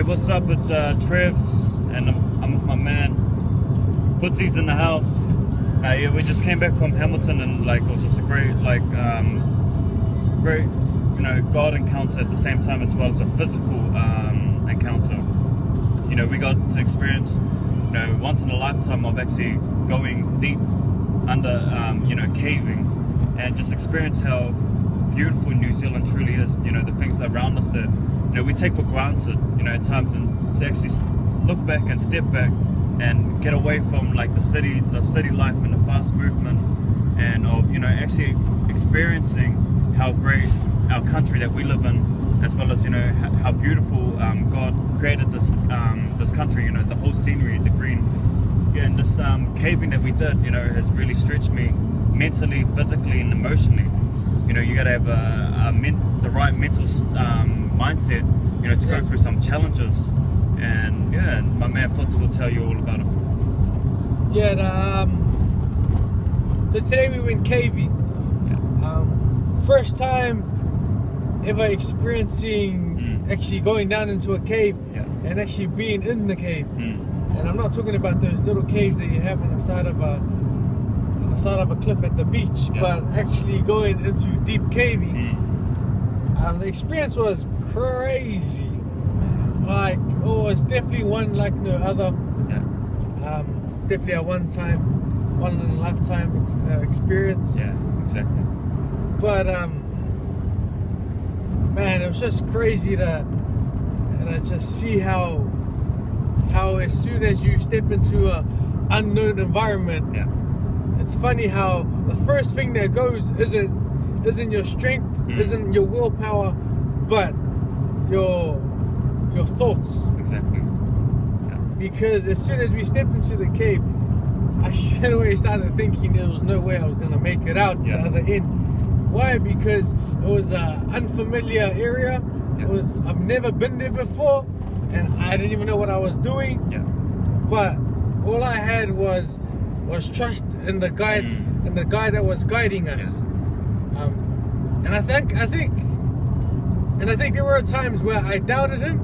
Hey, what's up? It's Trevsz and I'm with my man Futi's in the house. Yeah, we just came back from Hamilton and like it was just a great like great, you know, God encounter at the same time as well as a physical encounter. You know, we got to experience, you know, once in a lifetime of actually going deep under, you know, caving, and just experience how beautiful New Zealand truly is. You know, the things around us that, you know, we take for granted, you know, at times, and to actually look back and step back and get away from like the city life and the fast movement, and of, you know, actually experiencing how great our country that we live in, as well as, you know, how beautiful God created this country, you know, the whole scenery, the green. Yeah, and this caving that we did, you know, has really stretched me mentally, physically, and emotionally. You know, you gotta have the right mental mindset, you know, to go through some challenges. And yeah, and my man Futs will tell you all about it. Yeah, so today we went caving. Yeah. First time ever experiencing actually going down into a cave and actually being in the cave. And I'm not talking about those little caves that you have on the side of a cliff at the beach, but actually going into deep caving. The experience was crazy. Like, oh, it's definitely one like no other. Definitely a one-in-a-lifetime experience. Yeah, exactly. But man, it was just crazy to just see how as soon as you step into a unknown environment, it's funny how the first thing that goes isn't your strength, isn't your willpower, but your thoughts. Exactly. Yeah. Because as soon as we stepped into the cave, I straight away started thinking there was no way I was going to make it out the other end. Why? Because it was an unfamiliar area. It was, I've never been there before, and I didn't even know what I was doing. But all I had was trust in the guide, and the guy that was guiding us. And I think there were times where I doubted him.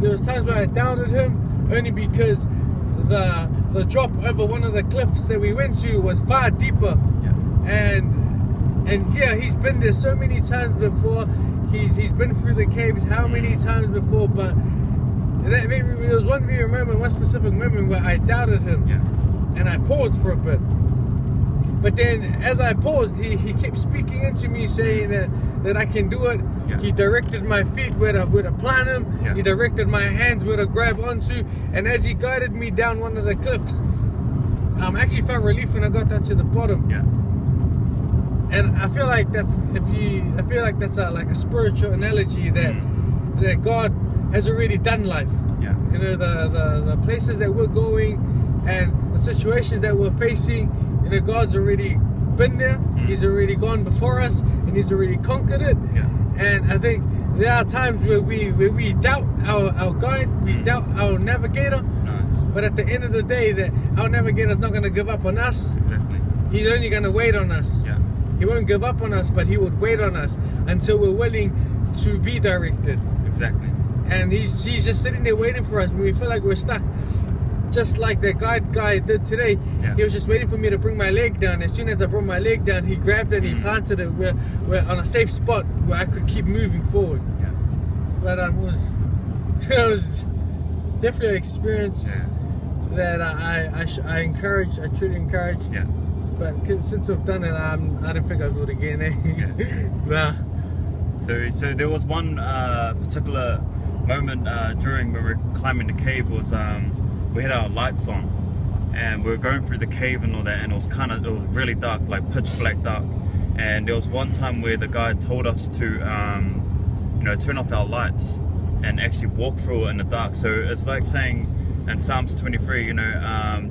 There was times where I doubted him only because the drop over one of the cliffs that we went to was far deeper. And yeah, he's been there so many times before. He's been through the caves how many times before, but that made me, there was one specific moment where I doubted him. And I paused for a bit. But then as I paused, he kept speaking into me, saying that I can do it. He directed my feet where to plant him. He directed my hands where to grab onto. And as he guided me down one of the cliffs, I actually felt relief when I got down to the bottom. And I feel like that's like a spiritual analogy that God has already done life. You know, the places that we're going and the situations that we're facing, you know, God's already been there. He's already gone before us, and He's already conquered it. And I think there are times where we doubt our guide, we doubt our navigator. But at the end of the day, that our navigator's not going to give up on us. Exactly. He's only going to wait on us. He won't give up on us, but He would wait on us until we're willing to be directed. Exactly. And He's just sitting there waiting for us when we feel like we're stuck. Just like the guide guy did today. He was just waiting for me to bring my leg down. As soon as I brought my leg down, he grabbed it, he planted it where on a safe spot where I could keep moving forward. But it was definitely an experience that I encourage, I truly encourage. But since we've done it, I don't think I'll do it again. So there was one particular moment during when we were climbing the cave was we had our lights on and we were going through the cave and all that, and it was really dark, like pitch black dark. And there was one time where the guy told us to you know, turn off our lights and actually walk through in the dark. So it's like saying in Psalms 23, you know,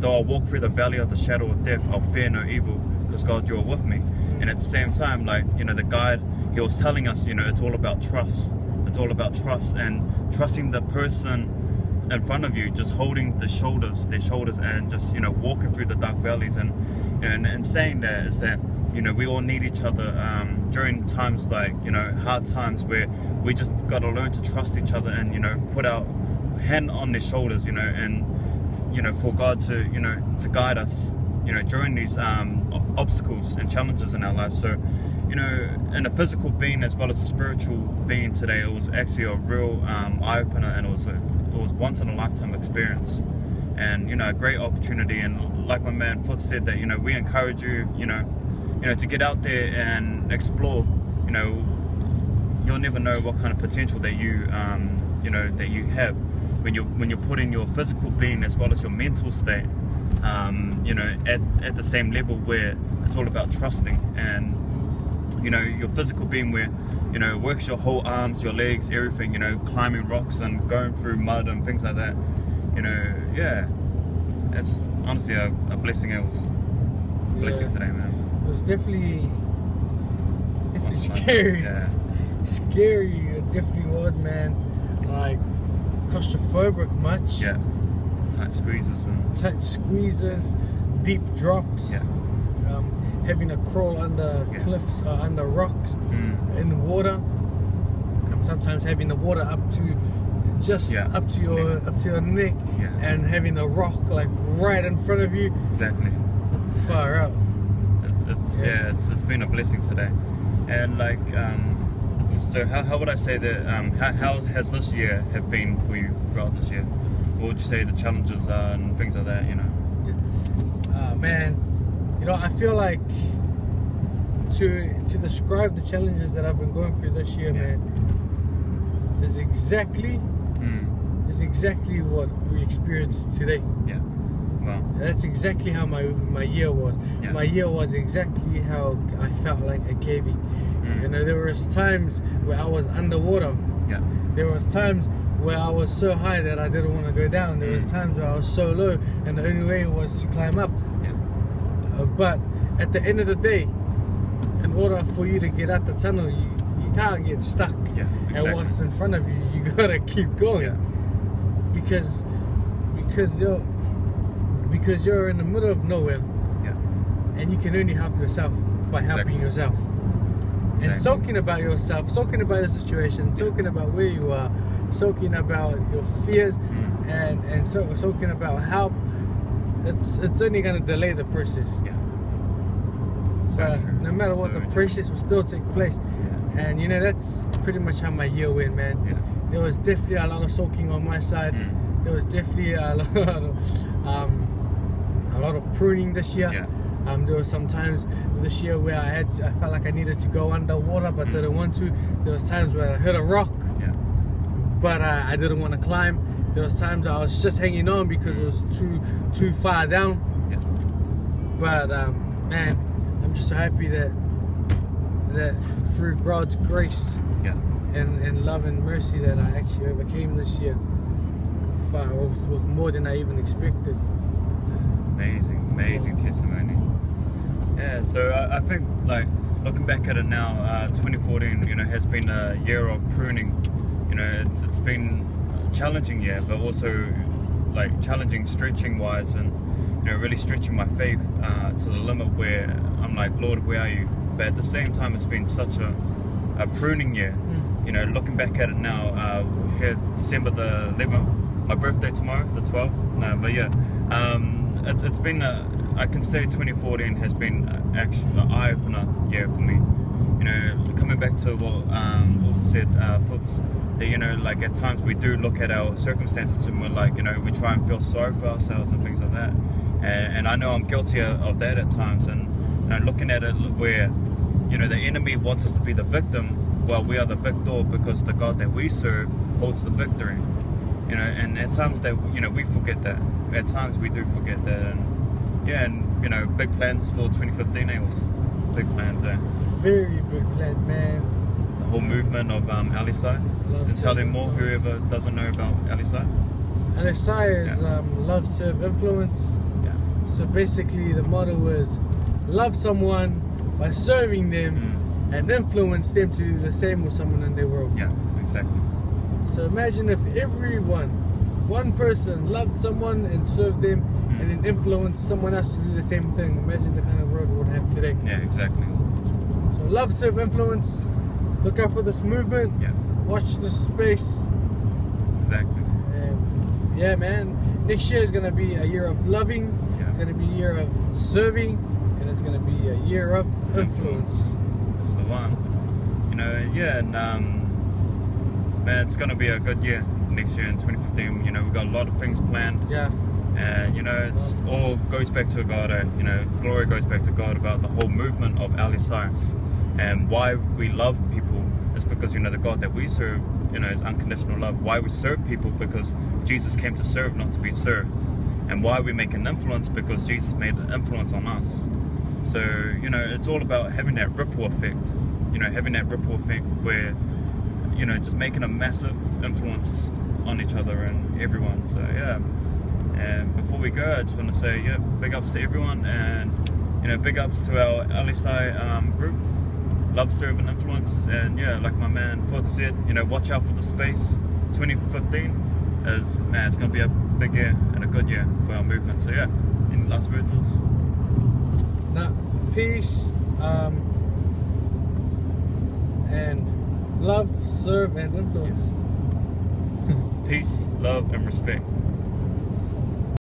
though I walk through the valley of the shadow of death, I'll fear no evil because God, you are with me. And at the same time, like, you know, the guide, he was telling us, you know, it's all about trust. It's all about trust and trusting the person in front of you, just holding their shoulders, and just, you know, walking through the dark valleys. And saying that is that you know, we all need each other during times like, you know, hard times where we just got to learn to trust each other and, you know, put our hand on their shoulders, you know, and, you know, for God to, you know, to guide us, you know, during these obstacles and challenges in our life. So, you know, in a physical being as well as a spiritual being today, it was actually a real eye-opener, and it was once-in-a-lifetime experience, and, you know, a great opportunity. And like my man Futi said, that, you know, we encourage you, you know, to get out there and explore. You know, you'll never know what kind of potential that you, you know, that you have when you're putting your physical being as well as your mental state, you know, at the same level, where it's all about trusting. And, you know, your physical being, where, you know, works your whole arms, your legs, everything, you know, climbing rocks and going through mud and things like that, you know. Yeah, that's honestly a blessing. It's a blessing today, man. It was definitely scary. Yeah. Scary, it definitely was, man. Like, claustrophobic much. Yeah, tight squeezes. And tight squeezes, deep drops. Yeah. Having to crawl under cliffs, under rocks, in water, and sometimes having the water up to just up to your neck, and having a rock like right in front of you. Exactly. Far out. It's been a blessing today. And like, so how would I say that? How has this year have been for you throughout this year? What would you say the challenges are and things like that? You know. Man. You know, I feel like to describe the challenges that I've been going through this year, man, is exactly what we experienced today. Yeah. Wow. That's exactly how my year was. Yeah. My year was exactly how I felt like a cavey. You know, there was times where I was underwater. Yeah. There was times where I was so high that I didn't want to go down. There was times where I was so low and the only way was to climb up. But at the end of the day, in order for you to get out the tunnel, you can't get stuck at what's in front of you. You gotta keep going, because you're in the middle of nowhere, and you can only help yourself by helping yourself and soaking about yourself, soaking about the situation, soaking about where you are, soaking about your fears, and soaking about help. It's only going to delay the process. Yeah. So no matter what, the process will still take place. Yeah. And you know, that's pretty much how my year went, man. Yeah. There was definitely a lot of soaking on my side. There was definitely a lot of pruning this year. Yeah. There was some times this year where I felt like I needed to go underwater, but didn't want to. There was times where I hit a rock, but I didn't want to climb. There was times I was just hanging on because it was too far down. Yeah. But man, I'm just so happy that through God's grace and love and mercy that I actually overcame this year with more than I even expected. Amazing testimony. Yeah, so I think, like, looking back at it now, 2014, you know, has been a year of pruning. You know, it's been challenging, but also like challenging stretching wise, and, you know, really stretching my faith to the limit where I'm like, Lord, where are you? But at the same time, it's been such a pruning year. You know, looking back at it now, here December the 11th, my birthday tomorrow, the 12th. No, but yeah, it's been I can say 2014 has been actually an eye opener year for me. You know, coming back to what was said, Futs, that, you know, like at times we do look at our circumstances and we're like, you know, we try and feel sorry for ourselves and things like that. And I know I'm guilty of that at times. And, you know, looking at it where, you know, the enemy wants us to be the victim, while we are the victor, because the God that we serve holds the victory. You know, and at times that, you know, we forget that. At times we do forget that. And yeah, and, you know, big plans for 2015, it was big plans, eh? Very big plan, man. The whole movement of Alisai. And tell them more, whoever doesn't know about Alisai. Alisai is love, serve, influence. Yeah. So basically the motto is love someone by serving them and influence them to do the same with someone in their world. Yeah, exactly. So imagine if one person loved someone and served them and then influenced someone else to do the same thing. Imagine the kind of world would have today. Yeah, exactly. So love, serve, influence. Look out for this movement. Yeah. Watch this space. Exactly. And yeah, man. Next year is gonna be a year of loving. Yeah. It's gonna be a year of serving, and it's gonna be a year of influence. That's the one. You know, yeah, and man, it's gonna be a good year next year in 2015. You know, we've got a lot of things planned. Yeah. And you know, it's all goes back to God. You know, glory goes back to God about the whole movement of Alisai and why we love people. It's because, you know, the God that we serve, you know, is unconditional love. Why we serve people, because Jesus came to serve, not to be served. And why we make an influence, because Jesus made an influence on us. So, you know, it's all about having that ripple effect. You know, having that ripple effect where, you know, just making a massive influence on each other and everyone. So yeah. And before we go, I just want to say, yeah, big ups to everyone, and you know, big ups to our LSI group, Love, Serve and Influence. And yeah, like my man Futi said, you know, watch out for the space. 2015 is, man, it's gonna be a big year and a good year for our movement. So yeah, any last words? No, peace, and love, serve and influence. Yes. Peace, love and respect.